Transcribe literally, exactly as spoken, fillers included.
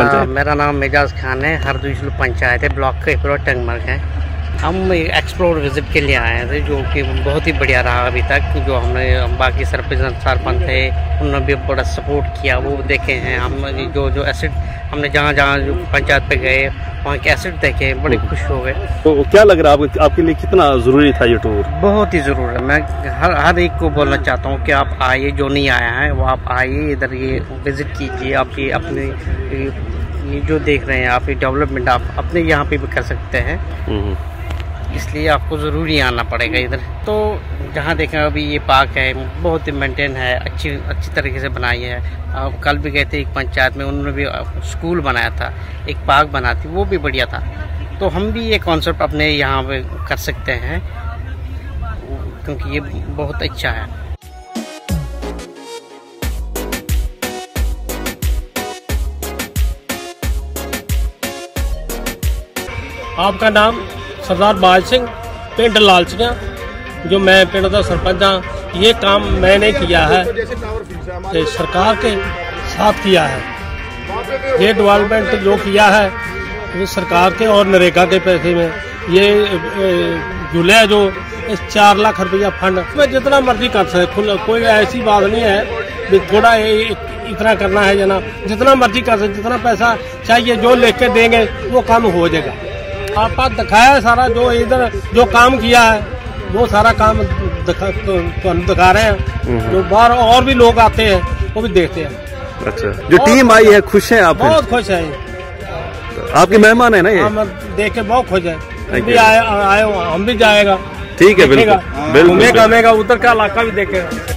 आ, मेरा नाम मेजाज खान है, हरदुल पंचायत है, ब्लॉक के पूरा टंगमर्ग है। हम एक्सप्लोर विजिट के लिए आए थे, जो कि बहुत ही बढ़िया रहा अभी तक। जो हमने बाकी सरपंच सरपंच थे, उन्होंने भी बड़ा सपोर्ट किया, वो देखे हैं। हम जो जो एसिड हमने जहाँ जहाँ जो पंचायत पे गए, वहाँ के एसिड देखे, बड़े खुश हो गए। तो क्या लग रहा है आप, आपके लिए कितना ज़रूरी था ये टूर? बहुत ही ज़रूरी है। मैं हर हर एक को बोलना चाहता हूँ कि आप आइए, जो नहीं आया है वो आप आइए, इधर ये विज़िट कीजिए। आप ये अपने ये जो देख रहे हैं, आप ये डेवलपमेंट आप अपने यहाँ पे भी कर सकते हैं, इसलिए आपको ज़रूरी आना पड़ेगा इधर। तो जहाँ देखें अभी ये पार्क है, बहुत ही मेंटेन है, अच्छी अच्छी तरीके से बनाई है। आप कल भी गए थे एक पंचायत में, उन्होंने भी स्कूल बनाया था, एक पार्क बना थी, वो भी बढ़िया था। तो हम भी ये कॉन्सेप्ट अपने यहाँ पे कर सकते हैं, क्योंकि ये बहुत अच्छा है। आपका नाम? सरदार बाल सिंह, पिंड लालचियाँ। जो मैं पिंड का सरपंच हूँ, ये काम मैंने किया है, ये सरकार के साथ किया है। ये डेवलपमेंट जो किया है, ये सरकार के और नरेगा के पैसे में ये जुले, जो इस चार लाख रुपया फंड में जितना मर्जी कर सकते, कोई ऐसी बात नहीं है भी थोड़ा ये इतना करना है जना, जितना मर्जी कर सकते, जितना पैसा चाहिए जो ले के देंगे वो काम हो जाएगा। आपका दिखाया है सारा, जो इधर जो काम किया है वो सारा काम दिखा तो दिखा रहे हैं। जो बाहर और भी लोग आते हैं वो भी देखते हैं। अच्छा, जो टीम आई है, खुश है आप? बहुत खुश है, आपके मेहमान है ना, ये देख के बहुत खुश है। हम भी आए आए हम भी जाएगा, ठीक है, घूमेगा उधर का इलाका भी देखेगा।